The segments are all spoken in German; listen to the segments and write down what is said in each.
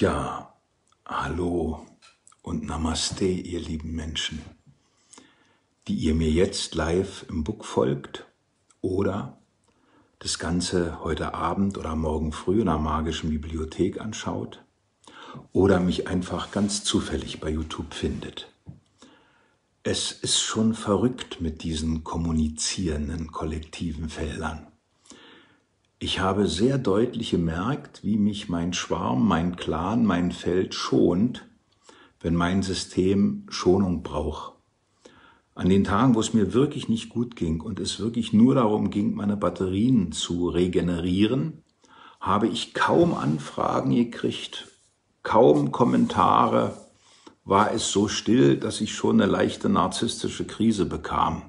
Tja, hallo und Namaste, ihr lieben Menschen, die ihr mir jetzt live im Book folgt oder das Ganze heute Abend oder morgen früh in der Magischen Bibliothek anschaut oder mich einfach ganz zufällig bei YouTube findet. Es ist schon verrückt mit diesen kommunizierenden kollektiven Feldern. Ich habe sehr deutlich gemerkt, wie mich mein Schwarm, mein Clan, mein Feld schont, wenn mein System Schonung braucht. An den Tagen, wo es mir wirklich nicht gut ging und es wirklich nur darum ging, meine Batterien zu regenerieren, habe ich kaum Anfragen gekriegt, kaum Kommentare, war es so still, dass ich schon eine leichte narzisstische Krise bekam.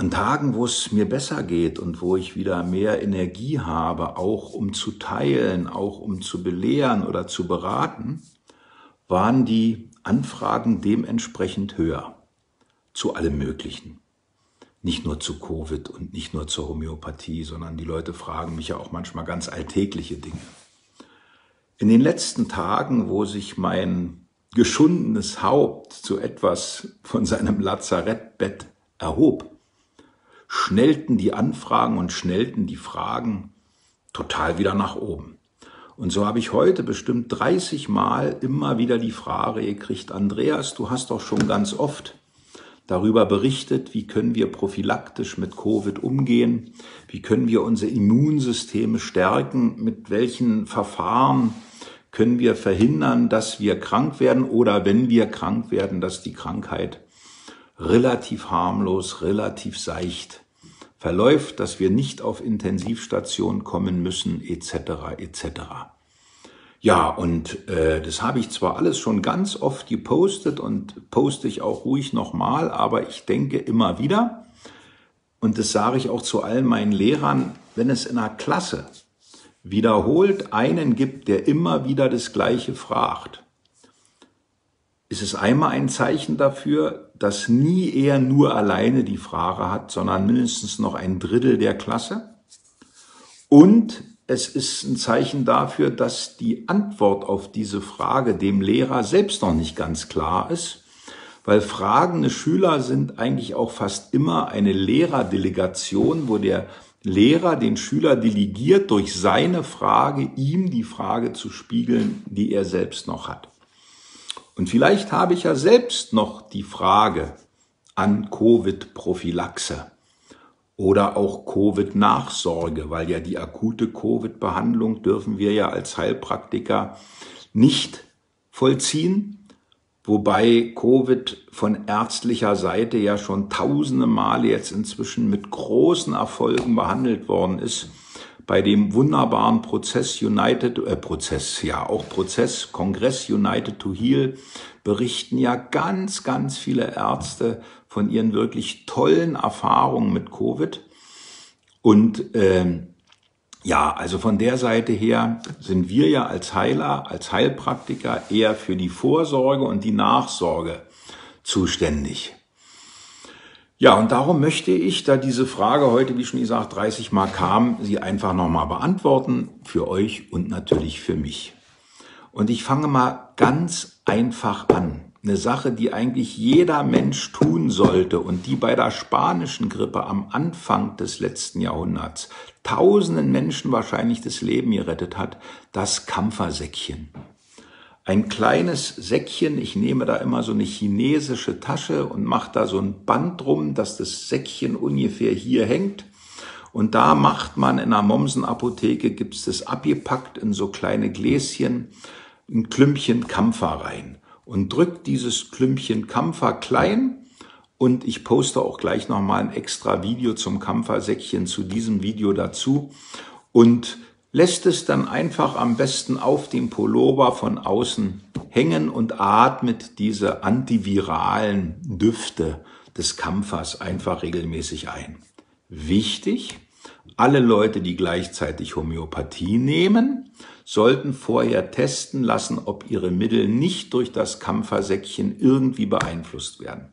An Tagen, wo es mir besser geht und wo ich wieder mehr Energie habe, auch um zu teilen, auch um zu belehren oder zu beraten, waren die Anfragen dementsprechend höher. Zu allem Möglichen. Nicht nur zu Covid und nicht nur zur Homöopathie, sondern die Leute fragen mich ja auch manchmal ganz alltägliche Dinge. In den letzten Tagen, wo sich mein geschundenes Haupt zu etwas von seinem Lazarettbett erhob, schnellten die Anfragen und schnellten die Fragen total wieder nach oben. Und so habe ich heute bestimmt 30 Mal immer wieder die Frage gekriegt: Andreas, du hast doch schon ganz oft darüber berichtet, wie können wir prophylaktisch mit Covid umgehen, wie können wir unsere Immunsysteme stärken, mit welchen Verfahren können wir verhindern, dass wir krank werden oder wenn wir krank werden, dass die Krankheit relativ harmlos, relativ seicht verläuft, dass wir nicht auf Intensivstation kommen müssen, etc. etc. Ja, und das habe ich zwar alles schon ganz oft gepostet und poste ich auch ruhig nochmal, aber ich denke immer wieder, und das sage ich auch zu allen meinen Lehrern, wenn es in einer Klasse wiederholt einen gibt, der immer wieder das Gleiche fragt, ist es einmal ein Zeichen dafür, dass nie er nur alleine die Frage hat, sondern mindestens noch ein Drittel der Klasse, und es ist ein Zeichen dafür, dass die Antwort auf diese Frage dem Lehrer selbst noch nicht ganz klar ist, weil fragende Schüler sind eigentlich auch fast immer eine Lehrerdelegation, wo der Lehrer den Schüler delegiert, durch seine Frage ihm die Frage zu spiegeln, die er selbst noch hat. Und vielleicht habe ich ja selbst noch die Frage an Covid-Prophylaxe. Oder auch Covid-Nachsorge, weil ja die akute Covid-Behandlung dürfen wir ja als Heilpraktiker nicht vollziehen, wobei Covid von ärztlicher Seite ja schon tausende Male jetzt inzwischen mit großen Erfolgen behandelt worden ist. Bei dem wunderbaren Kongress United to Heal berichten ja ganz, ganz viele Ärzte von ihren wirklich tollen Erfahrungen mit Covid. Und ja, also von der Seite her sind wir ja als Heiler, als Heilpraktiker eher für die Vorsorge und die Nachsorge zuständig. Ja, und darum möchte ich, da diese Frage heute, wie schon gesagt, 30 Mal kam, sie einfach nochmal beantworten, für euch und natürlich für mich. Und ich fange mal ganz einfach an. Eine Sache, die eigentlich jeder Mensch tun sollte und die bei der spanischen Grippe am Anfang des letzten Jahrhunderts tausenden Menschen wahrscheinlich das Leben gerettet hat, das Kampfersäckchen. Ein kleines Säckchen, ich nehme da immer so eine chinesische Tasche und mache da so ein Band drum, dass das Säckchen ungefähr hier hängt. Und da macht man in einer Mommsen-Apotheke, gibt es das abgepackt in so kleine Gläschen, ein Klümpchen Kampfer rein. Und drückt dieses Klümpchen Kampfer klein. Und ich poste auch gleich nochmal ein extra Video zum Kampfersäckchen zu diesem Video dazu. Und lässt es dann einfach am besten auf dem Pullover von außen hängen und atmet diese antiviralen Düfte des Kampfers einfach regelmäßig ein. Wichtig, alle Leute, die gleichzeitig Homöopathie nehmen, sollten vorher testen lassen, ob ihre Mittel nicht durch das Kampfersäckchen irgendwie beeinflusst werden.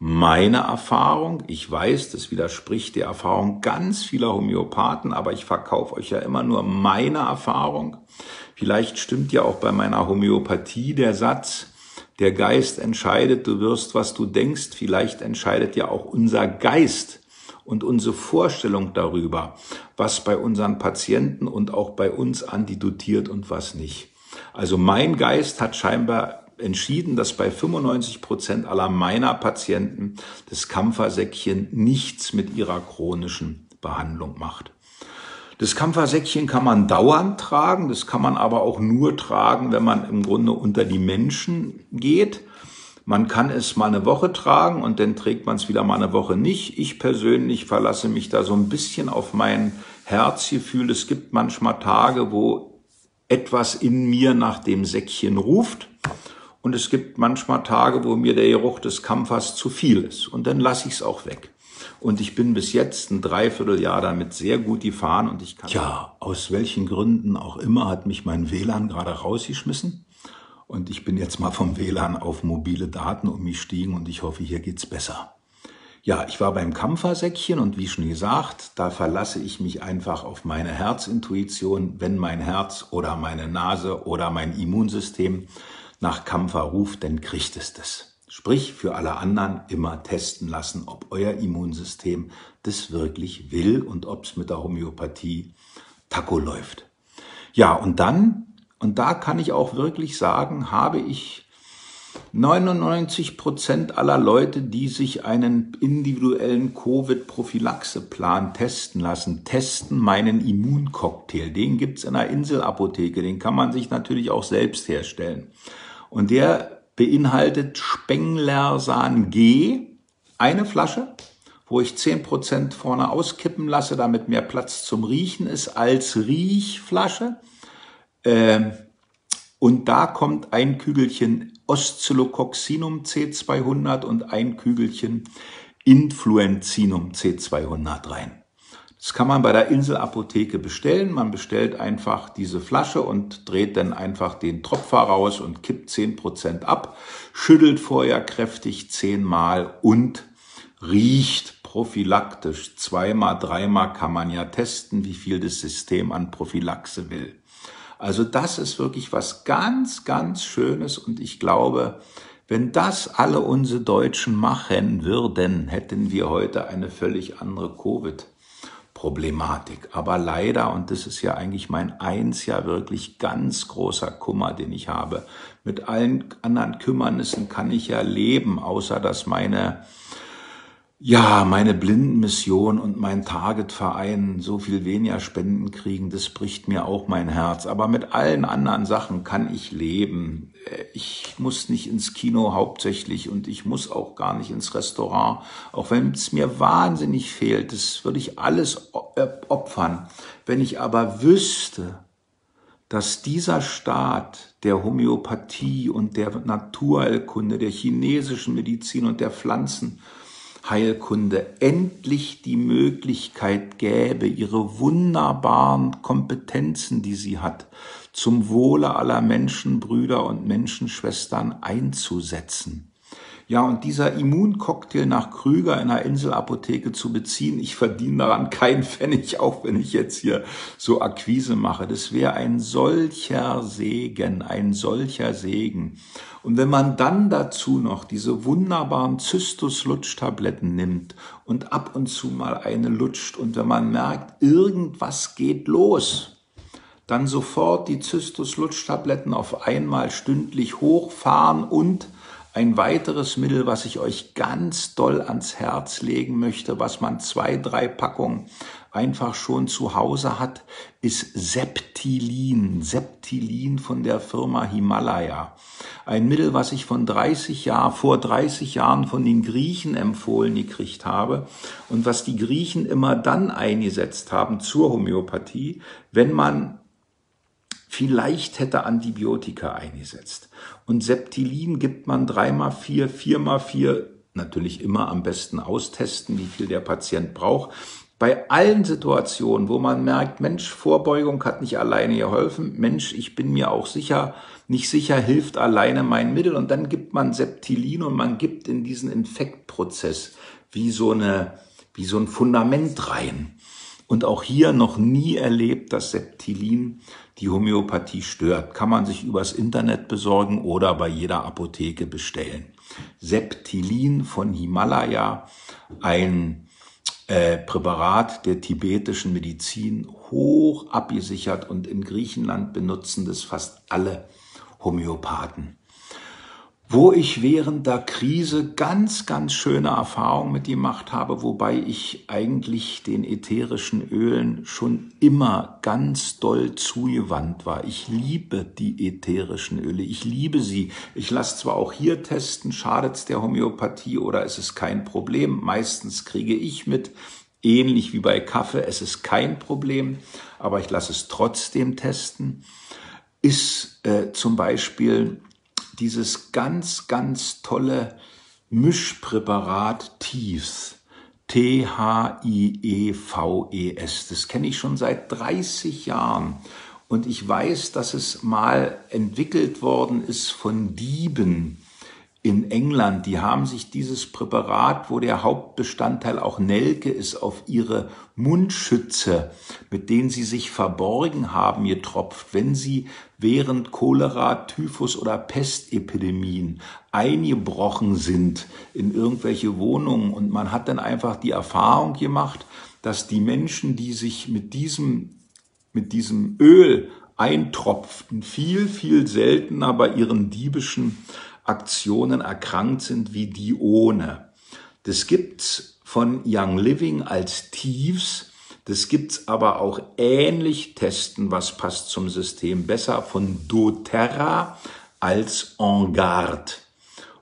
Meine Erfahrung, ich weiß, das widerspricht der Erfahrung ganz vieler Homöopathen, aber ich verkaufe euch ja immer nur meine Erfahrung. Vielleicht stimmt ja auch bei meiner Homöopathie der Satz, der Geist entscheidet, du wirst, was du denkst. Vielleicht entscheidet ja auch unser Geist und unsere Vorstellung darüber, was bei unseren Patienten und auch bei uns antidotiert und was nicht. Also mein Geist hat scheinbar entschieden, dass bei 95% aller meiner Patienten das Kampfersäckchen nichts mit ihrer chronischen Behandlung macht. Das Kampfersäckchen kann man dauernd tragen, das kann man aber auch nur tragen, wenn man im Grunde unter die Menschen geht. Man kann es mal eine Woche tragen und dann trägt man es wieder mal eine Woche nicht. Ich persönlich verlasse mich da so ein bisschen auf mein Herzgefühl. Es gibt manchmal Tage, wo etwas in mir nach dem Säckchen ruft. Und es gibt manchmal Tage, wo mir der Geruch des Kampfers zu viel ist. Und dann lasse ich es auch weg. Und ich bin bis jetzt ein Dreivierteljahr damit sehr gut gefahren und ich kann... Tja, aus welchen Gründen auch immer hat mich mein WLAN gerade rausgeschmissen. Und ich bin jetzt mal vom WLAN auf mobile Daten umgestiegen und ich hoffe, hier geht's besser. Ja, ich war beim Kampfersäckchen und wie schon gesagt, da verlasse ich mich einfach auf meine Herzintuition, wenn mein Herz oder meine Nase oder mein Immunsystem nach Kampfer ruft, dann kriegt es das. Sprich, für alle anderen immer testen lassen, ob euer Immunsystem das wirklich will und ob es mit der Homöopathie Taco läuft. Ja, und dann, und da kann ich auch wirklich sagen, habe ich 99% aller Leute, die sich einen individuellen Covid-Prophylaxe-Plan testen lassen, testen meinen Immuncocktail. Den gibt es in der Inselapotheke, den kann man sich natürlich auch selbst herstellen. Und der beinhaltet Spenglersan G, eine Flasche, wo ich 10% vorne auskippen lasse, damit mehr Platz zum Riechen ist als Riechflasche. Und da kommt ein Kügelchen Oszillococcinum C200 und ein Kügelchen Influenzinum C200 rein. Das kann man bei der Inselapotheke bestellen. Man bestellt einfach diese Flasche und dreht dann einfach den Tropfer raus und kippt 10% ab, schüttelt vorher kräftig 10-mal und riecht prophylaktisch. 2-mal, 3-mal kann man ja testen, wie viel das System an Prophylaxe will. Also das ist wirklich was ganz, ganz Schönes und ich glaube, wenn das alle unsere Deutschen machen würden, hätten wir heute eine völlig andere Covid-Pandemie. Problematik. Aber leider, und das ist ja eigentlich mein einziger wirklich ganz großer Kummer, den ich habe, mit allen anderen Kümmernissen kann ich ja leben, außer dass meine Blindenmission und mein Targetverein so viel weniger Spenden kriegen, das bricht mir auch mein Herz. Aber mit allen anderen Sachen kann ich leben. Ich muss nicht ins Kino hauptsächlich und ich muss auch gar nicht ins Restaurant. Auch wenn es mir wahnsinnig fehlt, das würde ich alles opfern. Wenn ich aber wüsste, dass dieser Staat der Homöopathie und der Naturheilkunde, der chinesischen Medizin und der Pflanzen Heilkunde endlich die Möglichkeit gäbe, ihre wunderbaren Kompetenzen, die sie hat, zum Wohle aller Menschenbrüder und Menschenschwestern einzusetzen. Ja, und dieser Immuncocktail nach Krüger in der Inselapotheke zu beziehen, ich verdiene daran keinen Pfennig, auch wenn ich jetzt hier so Akquise mache. Das wäre ein solcher Segen, ein solcher Segen. Und wenn man dann dazu noch diese wunderbaren Zystus-Lutschtabletten nimmt und ab und zu mal eine lutscht und wenn man merkt, irgendwas geht los, dann sofort die Zystus-Lutschtabletten auf einmal stündlich hochfahren und ein weiteres Mittel, was ich euch ganz doll ans Herz legen möchte, was man 2-3 Packungen einfach schon zu Hause hat, ist Septilin. Septilin von der Firma Himalaya. Ein Mittel, was ich vor 30 Jahren von den Griechen empfohlen gekriegt habe und was die Griechen immer dann eingesetzt haben zur Homöopathie, wenn man vielleicht hätte Antibiotika eingesetzt. Und Septilin gibt man 3x4, 4x4, natürlich immer am besten austesten, wie viel der Patient braucht. Bei allen Situationen, wo man merkt, Mensch, Vorbeugung hat nicht alleine geholfen, Mensch, ich bin mir auch nicht sicher, hilft alleine mein Mittel. Und dann gibt man Septilin und man gibt in diesen Infektprozess wie so ein Fundament rein. Und auch hier noch nie erlebt, dass Septilin die Homöopathie stört. Kann man sich übers Internet besorgen oder bei jeder Apotheke bestellen. Septilin von Himalaya, ein Präparat der tibetischen Medizin, hoch abgesichert, und in Griechenland benutzen das fast alle Homöopathen. Wo ich während der Krise ganz, ganz schöne Erfahrungen mit gemacht habe, wobei ich eigentlich den ätherischen Ölen schon immer ganz doll zugewandt war. Ich liebe die ätherischen Öle, ich liebe sie. Ich lasse zwar auch hier testen, schadet es der Homöopathie oder ist es kein Problem. Meistens kriege ich mit, ähnlich wie bei Kaffee, es ist kein Problem, aber ich lasse es trotzdem testen. Ist zum Beispiel dieses ganz, ganz tolle Mischpräparat Thieves, T-H-I-E-V-E-S. Das kenne ich schon seit 30 Jahren. Und ich weiß, dass es mal entwickelt worden ist von Dieben in England. Die haben sich dieses Präparat, wo der Hauptbestandteil auch Nelke ist, auf ihre Mundschütze, mit denen sie sich verborgen haben, getropft, wenn sie während Cholera, Typhus oder Pestepidemien eingebrochen sind in irgendwelche Wohnungen. Und man hat dann einfach die Erfahrung gemacht, dass die Menschen, die sich mit diesem Öl eintropften, viel, viel seltener bei ihren diebischen Aktionen erkrankt sind wie die ohne. Das gibt's von Young Living als Thieves. Das gibt's aber auch ähnlich, testen, was passt zum System besser, von doTERRA als On Guard.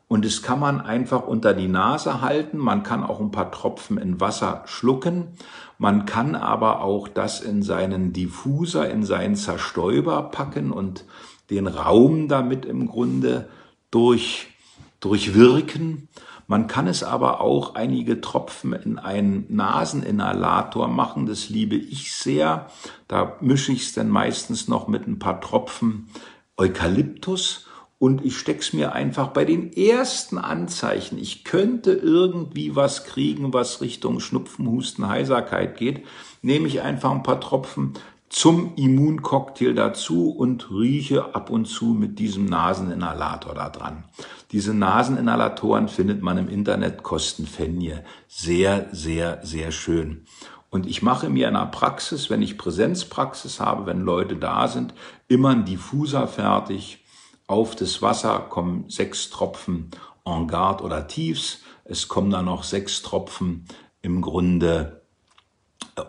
Und das kann man einfach unter die Nase halten. Man kann auch ein paar Tropfen in Wasser schlucken. Man kann aber auch das in seinen Diffuser, in seinen Zerstäuber packen und den Raum damit im Grunde durchwirken. Man kann es aber auch einige Tropfen in einen Naseninhalator machen, das liebe ich sehr. Da mische ich es dann meistens noch mit ein paar Tropfen Eukalyptus und ich stecke es mir einfach bei den ersten Anzeichen. Ich könnte irgendwie was kriegen, was Richtung Schnupfen, Husten, Heiserkeit geht. Nehme ich einfach ein paar Tropfen zum Immuncocktail dazu und rieche ab und zu mit diesem Naseninhalator da dran. Diese Naseninhalatoren findet man im Internet, kostenpfennig. Sehr, sehr, sehr schön. Und ich mache mir in der Praxis, wenn ich Präsenzpraxis habe, wenn Leute da sind, immer einen Diffuser fertig. Auf das Wasser kommen 6 Tropfen En Garde oder Thieves. Es kommen dann noch 6 Tropfen im Grunde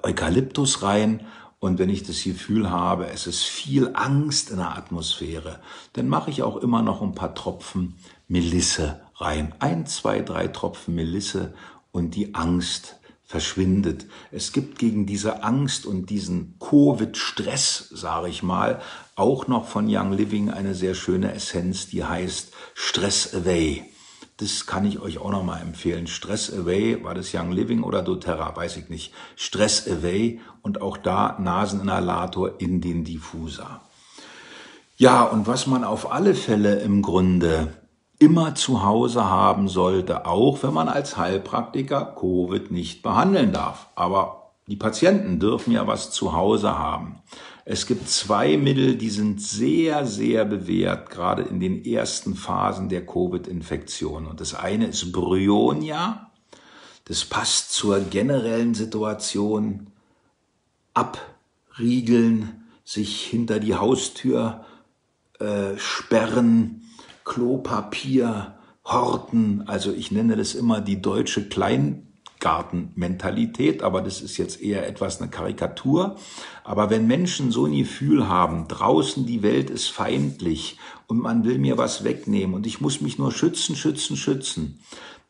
Eukalyptus rein. Und wenn ich das Gefühl habe, es ist viel Angst in der Atmosphäre, dann mache ich auch immer noch ein paar Tropfen Melisse rein. 1, 2, 3 Tropfen Melisse und die Angst verschwindet. Es gibt gegen diese Angst und diesen Covid-Stress, sage ich mal, auch noch von Young Living eine sehr schöne Essenz, die heißt Stress Away. Das kann ich euch auch nochmal empfehlen. Stress Away, war das Young Living oder doTERRA, weiß ich nicht. Stress Away und auch da Naseninhalator in den Diffuser. Ja, und was man auf alle Fälle im Grunde immer zu Hause haben sollte, auch wenn man als Heilpraktiker Covid nicht behandeln darf. Aber die Patienten dürfen ja was zu Hause haben. Es gibt 2 Mittel, die sind sehr, sehr bewährt, gerade in den ersten Phasen der Covid-Infektion. Und das eine ist Bryonia. Das passt zur generellen Situation. Abriegeln, sich hinter die Haustür sperren, Klopapier horten. Also ich nenne das immer die deutsche Kleingartenmentalität, aber das ist jetzt eher etwas eine Karikatur. Aber wenn Menschen so ein Gefühl haben, draußen die Welt ist feindlich und man will mir was wegnehmen und ich muss mich nur schützen, schützen, schützen,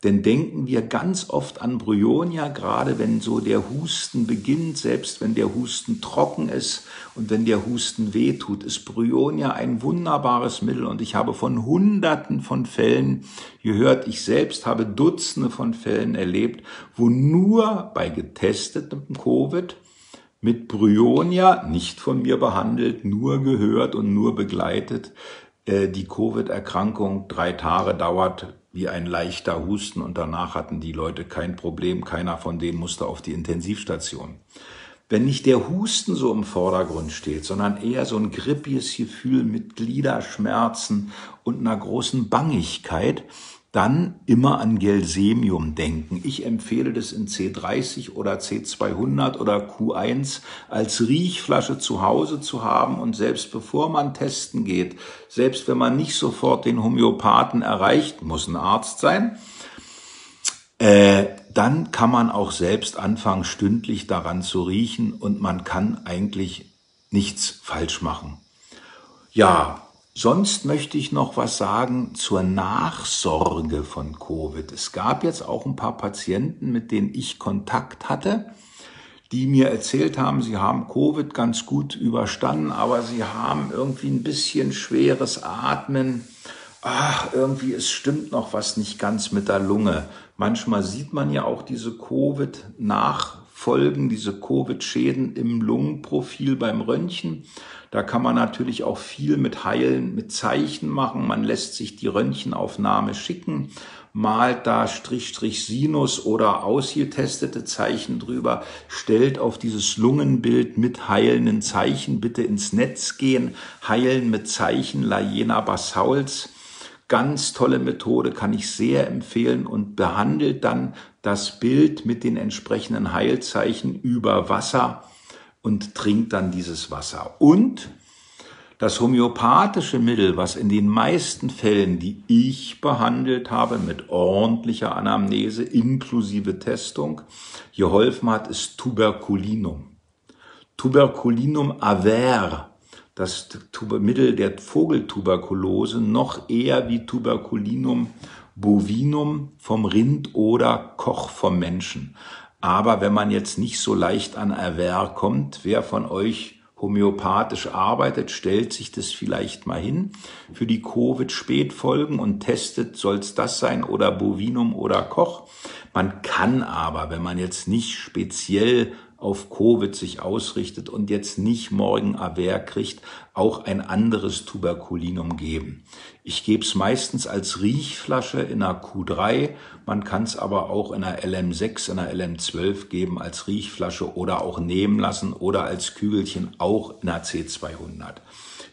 dann denken wir ganz oft an Bryonia, gerade wenn so der Husten beginnt, selbst wenn der Husten trocken ist und wenn der Husten wehtut, ist Bryonia ein wunderbares Mittel. Und ich habe von Hunderten von Fällen gehört, ich selbst habe Dutzende von Fällen erlebt, wo nur bei getestetem Covid mit Bryonia, nicht von mir behandelt, nur gehört und nur begleitet, die Covid-Erkrankung 3 Tage dauert, wie ein leichter Husten, und danach hatten die Leute kein Problem. Keiner von denen musste auf die Intensivstation. wenn nicht der Husten so im Vordergrund steht, sondern eher so ein grippiges Gefühl mit Gliederschmerzen und einer großen Bangigkeit, dann immer an Gelsemium denken. Ich empfehle das in C30 oder C200 oder Q1 als Riechflasche zu Hause zu haben und selbst bevor man testen geht, selbst wenn man nicht sofort den Homöopathen erreicht, muss ein Arzt sein, dann kann man auch selbst anfangen, stündlich daran zu riechen und man kann eigentlich nichts falsch machen. Ja, sonst möchte ich noch was sagen zur Nachsorge von Covid. Es gab jetzt auch ein paar Patienten, mit denen ich Kontakt hatte, die mir erzählt haben, sie haben Covid ganz gut überstanden, aber sie haben irgendwie ein bisschen schweres Atmen. Ach, irgendwie, es stimmt noch was nicht ganz mit der Lunge. Manchmal sieht man ja auch diese Covid-Nachfolgen, diese Covid-Schäden im Lungenprofil beim Röntgen. Da kann man natürlich auch viel mit Heilen, mit Zeichen machen. Man lässt sich die Röntgenaufnahme schicken, malt da / Sinus oder ausgetestete Zeichen drüber, stellt auf dieses Lungenbild mit heilenden Zeichen, bitte ins Netz gehen, heilen mit Zeichen, Lajena Basauls. Ganz tolle Methode, kann ich sehr empfehlen und behandelt dann das Bild mit den entsprechenden Heilzeichen über Wasser und trinkt dann dieses Wasser. Und das homöopathische Mittel, was in den meisten Fällen, die ich behandelt habe, mit ordentlicher Anamnese inklusive Testung geholfen hat, ist Tuberkulinum. Tuberkulinum aver, das Mittel der Vogeltuberkulose, noch eher wie Tuberkulinum bovinum vom Rind oder Koch vom Menschen. Aber wenn man jetzt nicht so leicht an Erwerb kommt, wer von euch homöopathisch arbeitet, stellt sich das vielleicht mal hin. Für die Covid-Spätfolgen und testet, soll es das sein oder Bovinum oder Koch. Man kann aber, wenn man jetzt nicht speziell auf Covid sich ausrichtet und jetzt nicht morgen Aver kriegt, auch ein anderes Tuberkulinum geben. Ich gebe es meistens als Riechflasche in einer Q3, man kann es aber auch in einer LM6, in einer LM12 geben als Riechflasche oder auch nehmen lassen oder als Kügelchen auch in einer C200.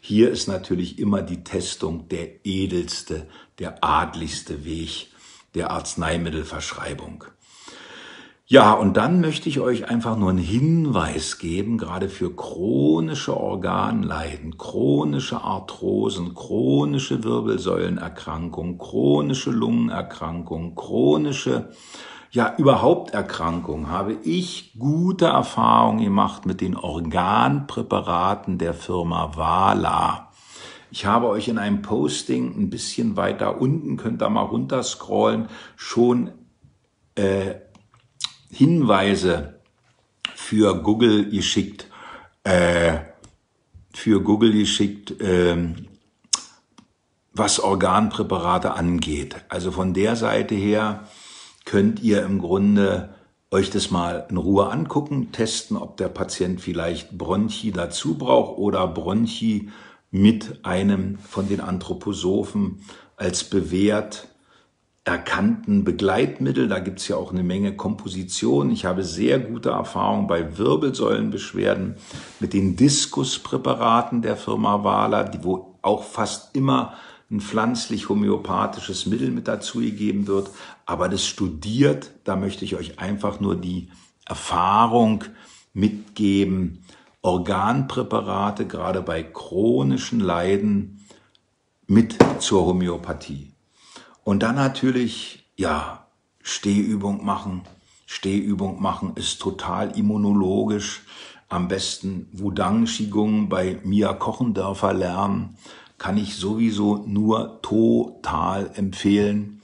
Hier ist natürlich immer die Testung der edelste, der adligste Weg der Arzneimittelverschreibung. Ja, und dann möchte ich euch einfach nur einen Hinweis geben, gerade für chronische Organleiden, chronische Arthrosen, chronische Wirbelsäulenerkrankungen, chronische Lungenerkrankungen, chronische, ja, überhaupt Erkrankungen, habe ich gute Erfahrungen gemacht mit den Organpräparaten der Firma Wala. Ich habe euch in einem Posting ein bisschen weiter unten, könnt ihr mal runterscrollen, schon Hinweise für Google geschickt, was Organpräparate angeht. Also von der Seite her könnt ihr im Grunde euch das mal in Ruhe angucken, testen, ob der Patient vielleicht Bronchi dazu braucht oder Bronchi mit einem von den Anthroposophen als bewährt erkannten Begleitmittel. Da gibt es ja auch eine Menge Kompositionen. Ich habe sehr gute Erfahrungen bei Wirbelsäulenbeschwerden mit den Diskuspräparaten der Firma Wala, wo auch fast immer ein pflanzlich-homöopathisches Mittel mit dazugegeben wird. Aber das studiert, da möchte ich euch einfach nur die Erfahrung mitgeben. Organpräparate, gerade bei chronischen Leiden, mit zur Homöopathie. Und dann natürlich, ja, Stehübung machen. Stehübung machen ist total immunologisch. Am besten Wudang-Shigong bei Mia Kochendörfer lernen. Kann ich sowieso nur total empfehlen.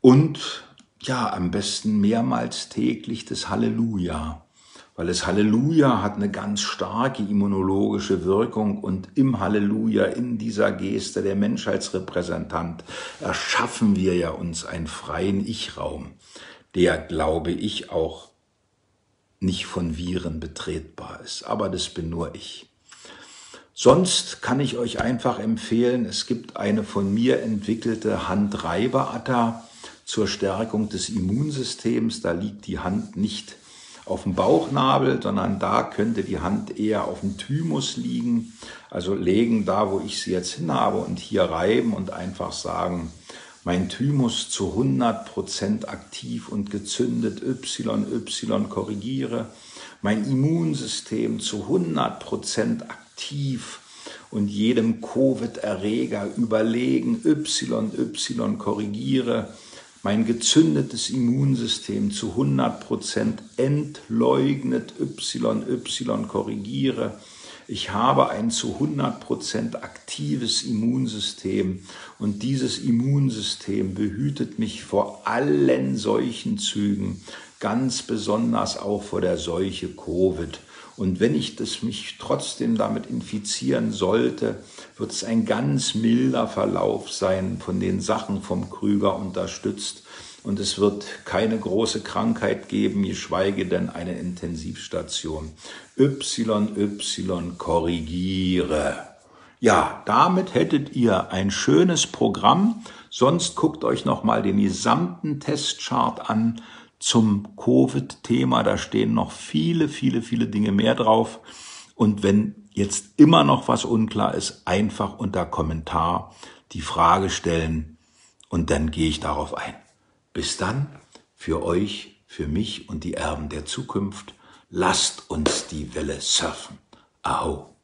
Und ja, am besten mehrmals täglich das Halleluja. Weil das Halleluja hat eine ganz starke immunologische Wirkung und im Halleluja, in dieser Geste der Menschheitsrepräsentant, erschaffen wir ja uns einen freien Ich-Raum, der, glaube ich, auch nicht von Viren betretbar ist. Aber das bin nur ich. Sonst kann ich euch einfach empfehlen, es gibt eine von mir entwickelte Handreiber-Atta zur Stärkung des Immunsystems. Da liegt die Hand nicht auf dem Bauchnabel, sondern da könnte die Hand eher auf dem Thymus liegen, also legen da, wo ich sie jetzt hin habe und hier reiben und einfach sagen, mein Thymus zu 100% aktiv und gezündet, YY korrigiere, mein Immunsystem zu 100% aktiv und jedem Covid-Erreger überlegen, YY korrigiere, mein gezündetes Immunsystem zu 100% entleugnet, YY korrigiere. Ich habe ein zu 100% aktives Immunsystem und dieses Immunsystem behütet mich vor allen Seuchenzügen, ganz besonders auch vor der Seuche Covid. Und wenn ich mich trotzdem damit infizieren sollte, wird es ein ganz milder Verlauf sein, von den Sachen vom Krüger unterstützt. Und es wird keine große Krankheit geben, geschweige denn eine Intensivstation. YY korrigiere. Ja, damit hättet ihr ein schönes Programm. Sonst guckt euch nochmal den gesamten Testchart an zum Covid-Thema, da stehen noch viele Dinge mehr drauf. Und wenn jetzt immer noch was unklar ist, einfach unter Kommentar die Frage stellen und dann gehe ich darauf ein. Bis dann, für euch, für mich und die Erben der Zukunft, lasst uns die Welle surfen. Aho!